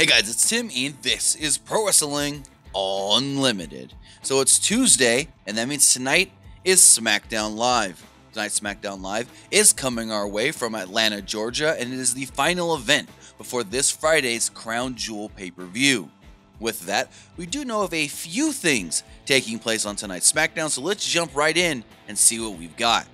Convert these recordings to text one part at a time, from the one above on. Hey guys, it's Tim and this is Pro Wrestling Unlimited. So it's Tuesday and that means tonight is Smackdown Live. Tonight's Smackdown Live is coming our way from Atlanta, Georgia, and it is the final event before this Friday's Crown Jewel pay-per-view. With that, we do know of a few things taking place on tonight's Smackdown, so let's jump right in and see what we've got.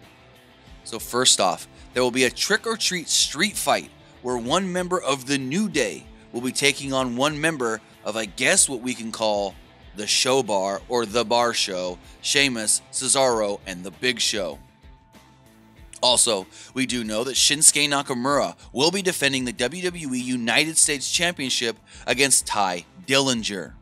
So first off, there will be a trick-or-treat street fight where one member of the New Day will be taking on one member of, I guess, what we can call the Show Bar or the Bar Show, Sheamus, Cesaro, and the Big Show. Also, we do know that Shinsuke Nakamura will be defending the WWE United States Championship against Ty Dillinger.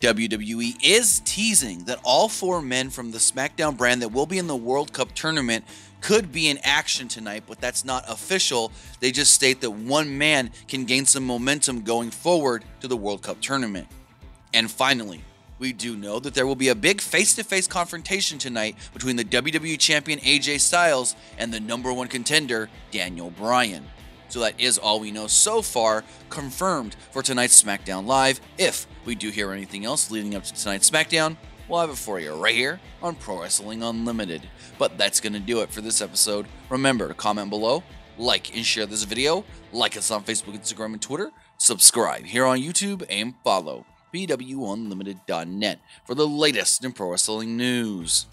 WWE is teasing that all four men from the SmackDown brand that will be in the World Cup tournament could be in action tonight, but that's not official. They just state that one man can gain some momentum going forward to the World Cup tournament. And finally, we do know that there will be a big face-to-face confrontation tonight between the WWE Champion AJ Styles and the #1 contender Daniel Bryan. So that is all we know so far confirmed for tonight's SmackDown Live. If we do hear anything else leading up to tonight's SmackDown, we'll have it for you right here on Pro Wrestling Unlimited. But that's going to do it for this episode. Remember to comment below, like and share this video, like us on Facebook, Instagram, and Twitter, subscribe here on YouTube, and follow bwunlimited.net for the latest in pro wrestling news.